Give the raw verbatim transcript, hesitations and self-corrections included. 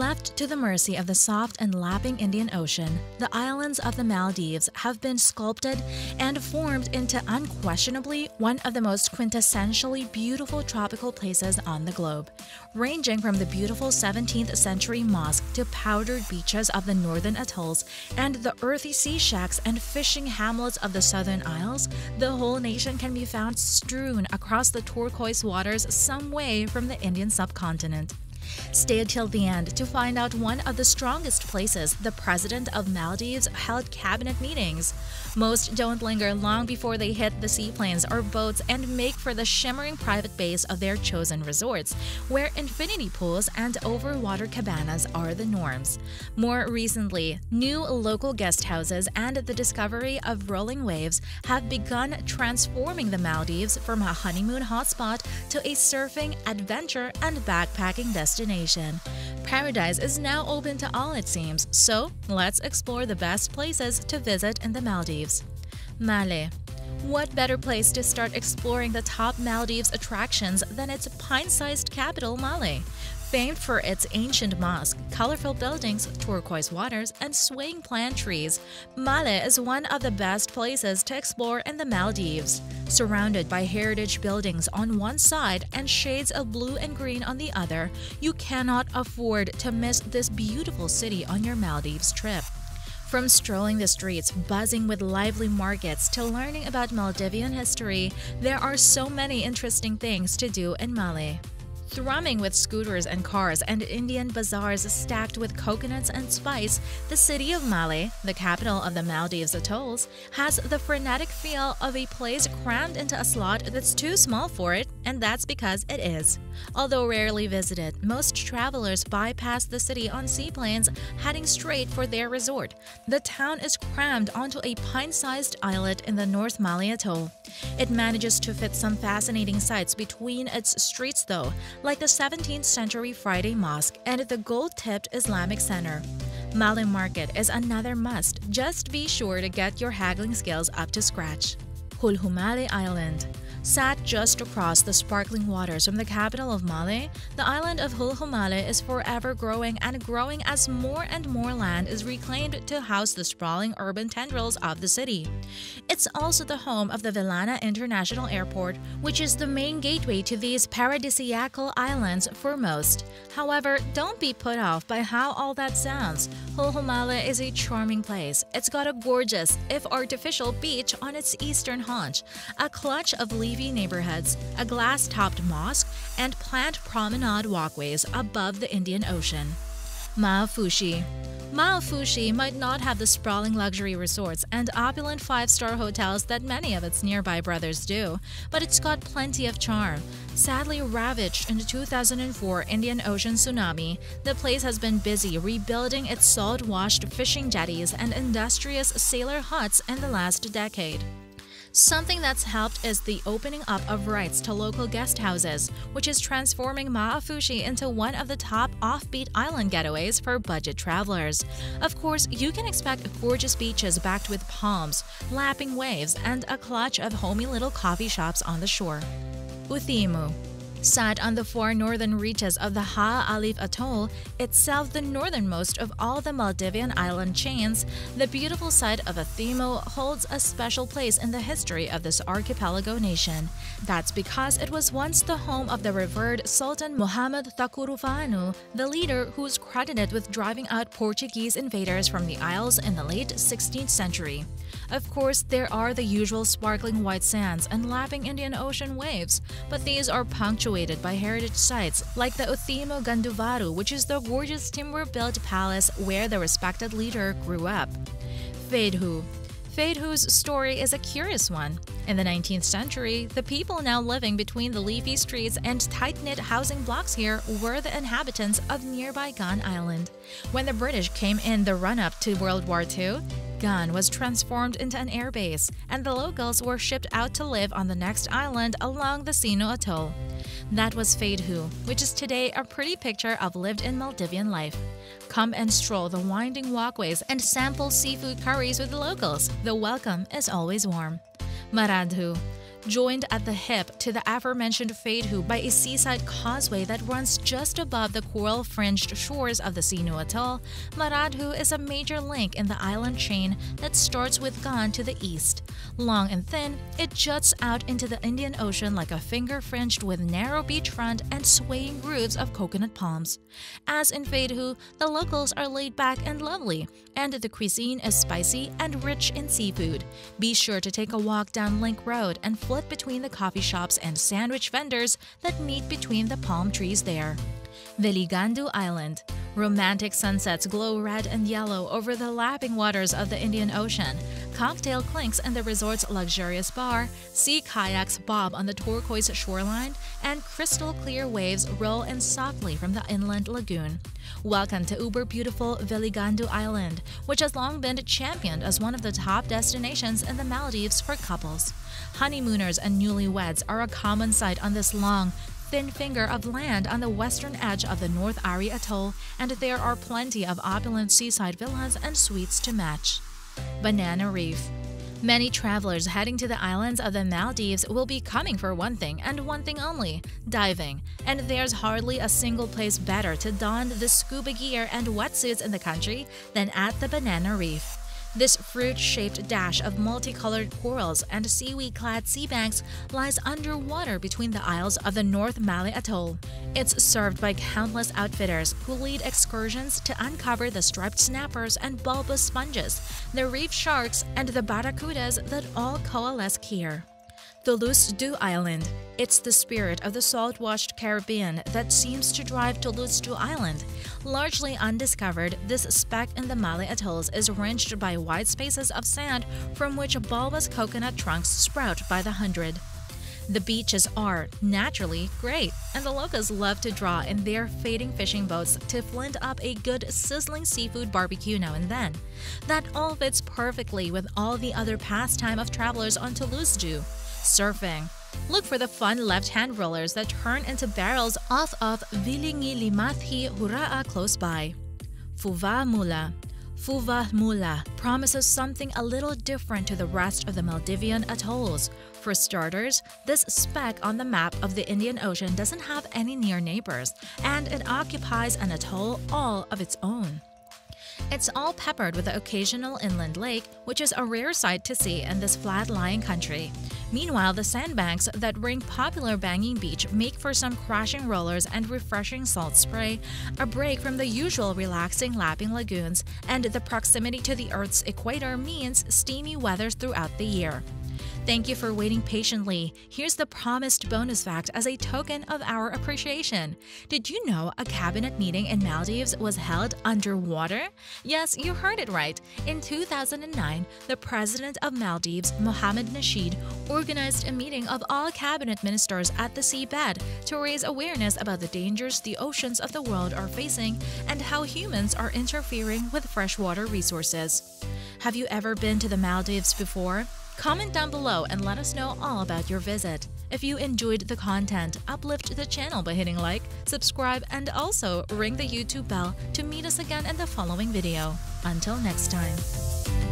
Left to the mercy of the soft and lapping Indian Ocean, the islands of the Maldives have been sculpted and formed into unquestionably one of the most quintessentially beautiful tropical places on the globe, ranging from the beautiful seventeenth century mosque to powdered beaches of the northern atolls and the earthy sea shacks and fishing hamlets of the southern isles. The whole nation can be found strewn across the turquoise waters some way from the Indian subcontinent. Stay till the end to find out one of the strongest places the president of Maldives held cabinet meetings. Most don't linger long before they hit the seaplanes or boats and make for the shimmering private bays of their chosen resorts, where infinity pools and overwater cabanas are the norms. More recently, new local guest houses and the discovery of rolling waves have begun transforming the Maldives from a honeymoon hotspot to a surfing, adventure, and backpacking destination. Destination. Paradise is now open to all, it seems, so let's explore the best places to visit in the Maldives. Malé. What better place to start exploring the top Maldives attractions than its pint-sized capital, Malé? Famed for its ancient mosque, colorful buildings, turquoise waters, and swaying plant trees, Malé is one of the best places to explore in the Maldives. Surrounded by heritage buildings on one side and shades of blue and green on the other, you cannot afford to miss this beautiful city on your Maldives trip. From strolling the streets buzzing with lively markets to learning about Maldivian history, there are so many interesting things to do in Malé. Thrumming with scooters and cars and Indian bazaars stacked with coconuts and spice, the city of Malé, the capital of the Maldives atolls, has the frenetic feel of a place crammed into a slot that's too small for it, and that's because it is. Although rarely visited, most travelers bypass the city on seaplanes, heading straight for their resort. The town is crammed onto a pint-sized islet in the North Malé Atoll. It manages to fit some fascinating sights between its streets, though, like the seventeenth century Friday Mosque and the gold-tipped Islamic Center. Malé Market is another must. Just be sure to get your haggling skills up to scratch. Hulhumale Island. Sat just across the sparkling waters from the capital of Malé, the island of Hulhumale is forever growing and growing as more and more land is reclaimed to house the sprawling urban tendrils of the city. It's also the home of the Velana International Airport, which is the main gateway to these paradisiacal islands for most. However, don't be put off by how all that sounds. Hulhumale is a charming place. It's got a gorgeous, if artificial, beach on its eastern haunch, a clutch of leaves neighborhoods, a glass-topped mosque, and plant promenade walkways above the Indian Ocean. Maafushi. Maafushi might not have the sprawling luxury resorts and opulent five-star hotels that many of its nearby brothers do, but it's got plenty of charm. Sadly ravaged in the two thousand four Indian Ocean tsunami, the place has been busy rebuilding its salt-washed fishing jetties and industrious sailor huts in the last decade. Something that's helped is the opening up of rights to local guest houses, which is transforming Maafushi into one of the top offbeat island getaways for budget travelers. Of course, you can expect gorgeous beaches backed with palms, lapping waves, and a clutch of homey little coffee shops on the shore. Uthimu. Sat on the far northern reaches of the Ha'a Alif Atoll, itself the northernmost of all the Maldivian island chains, the beautiful site of Uthimu holds a special place in the history of this archipelago nation. That's because it was once the home of the revered Sultan Muhammad Thakurufanu, the leader who is credited with driving out Portuguese invaders from the Isles in the late sixteenth century. Of course, there are the usual sparkling white sands and lapping Indian Ocean waves, but these are punctuated by heritage sites like the Utheemu Ganduvaru, which is the gorgeous timber-built palace where the respected leader grew up. Feydhoo. Feydhoo's story is a curious one. In the nineteenth century, the people now living between the leafy streets and tight-knit housing blocks here were the inhabitants of nearby Gan Island. When the British came in the run-up to World War Two, Gan was transformed into an airbase, and the locals were shipped out to live on the next island along the Sino Atoll. That was Feydhoo, which is today a pretty picture of lived-in Maldivian life. Come and stroll the winding walkways and sample seafood curries with the locals. The welcome is always warm. Maradhoo. joined at the hip to the aforementioned Feydhoo by a seaside causeway that runs just above the coral-fringed shores of the Sino Atoll, Maradhoo is a major link in the island chain that starts with Gan to the east. Long and thin, it juts out into the Indian Ocean like a finger fringed with narrow beachfront and swaying groves of coconut palms. As in Feydhoo, the locals are laid back and lovely, and the cuisine is spicy and rich in seafood. Be sure to take a walk down Link Road and flit between the coffee shops and sandwich vendors that meet between the palm trees there. Veligandu Island. Romantic sunsets glow red and yellow over the lapping waters of the Indian Ocean. Cocktail clinks in the resort's luxurious bar, sea kayaks bob on the turquoise shoreline, and crystal-clear waves roll in softly from the inland lagoon. Welcome to uber-beautiful Veligandu Island, which has long been championed as one of the top destinations in the Maldives for couples. Honeymooners and newlyweds are a common sight on this long, thin finger of land on the western edge of the North Ari Atoll, and there are plenty of opulent seaside villas and suites to match. Banana Reef. Many travelers heading to the islands of the Maldives will be coming for one thing and one thing only, diving. And there's hardly a single place better to don the scuba gear and wetsuits in the country than at the Banana Reef. This fruit-shaped dash of multicolored corals and seaweed-clad seabanks lies underwater between the isles of the North Malé Atoll. It's served by countless outfitters who lead excursions to uncover the striped snappers and bulbous sponges, the reef sharks, and the barracudas that all coalesce here. Thulusdhoo Island. It's the spirit of the salt-washed Caribbean that seems to drive Thulusdhoo Island. Largely undiscovered, this speck in the Malé Atolls is ringed by wide spaces of sand from which bulbous coconut trunks sprout by the hundred. The beaches are, naturally, great, and the locals love to draw in their fading fishing boats to flint up a good sizzling seafood barbecue now and then. That all fits perfectly with all the other pastime of travelers on Thulusdhoo. Surfing. Look for the fun left-hand rollers that turn into barrels off of Vilingi Limathi Huraa close by. Fuvamula. Fuvamula promises something a little different to the rest of the Maldivian atolls. For starters, this speck on the map of the Indian Ocean doesn't have any near neighbors, and it occupies an atoll all of its own. It's all peppered with the occasional inland lake, which is a rare sight to see in this flat-lying country. Meanwhile, the sandbanks that ring popular Banging Beach make for some crashing rollers and refreshing salt spray, a break from the usual relaxing lapping lagoons, and the proximity to the Earth's equator means steamy weather throughout the year. Thank you for waiting patiently. Here's the promised bonus fact as a token of our appreciation. Did you know a cabinet meeting in Maldives was held underwater? Yes, you heard it right. In two thousand nine, the president of Maldives, Mohamed Nasheed, organized a meeting of all cabinet ministers at the seabed to raise awareness about the dangers the oceans of the world are facing and how humans are interfering with freshwater resources. Have you ever been to the Maldives before? Comment down below and let us know all about your visit. If you enjoyed the content, uplift the channel by hitting like, subscribe, and also ring the YouTube bell to meet us again in the following video. Until next time.